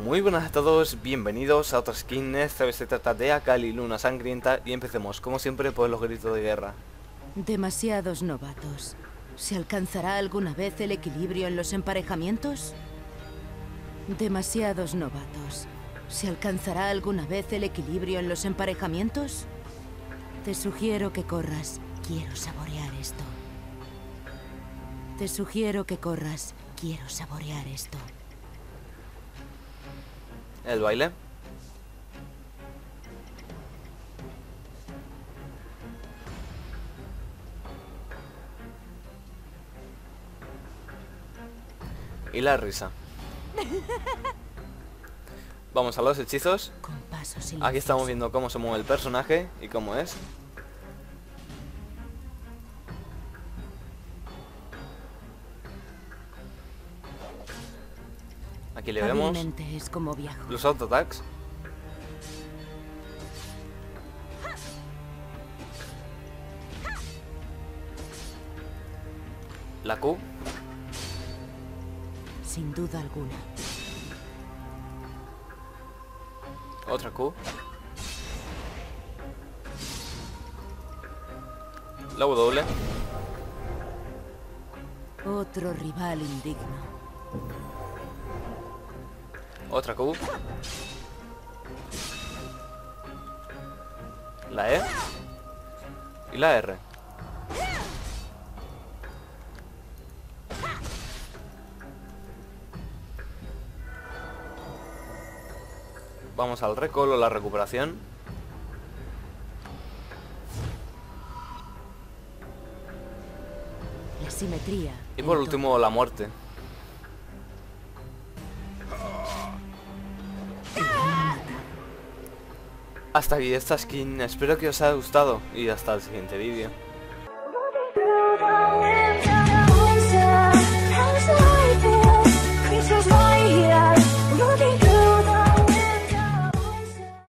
Muy buenas a todos, bienvenidos a otra skin. Esta vez se trata de Akali Luna Sangrienta y empecemos, como siempre, por los gritos de guerra. Demasiados novatos. ¿Se alcanzará alguna vez el equilibrio en los emparejamientos? Demasiados novatos. ¿Se alcanzará alguna vez el equilibrio en los emparejamientos? Te sugiero que corras. Quiero saborear esto. Te sugiero que corras. Quiero saborear esto. El baile. Y la risa. Vamos a los hechizos. Aquí estamos viendo cómo se mueve el personaje y cómo es. Aquí le vemos los auto-attacks. La Q. Sin duda alguna. Otra Q. La W. Otro rival indigno. Otra Q. La E. Y la R. Vamos al recolo, la recuperación. La simetría. Y por último, la muerte. Hasta aquí esta skin, espero que os haya gustado y hasta el siguiente vídeo.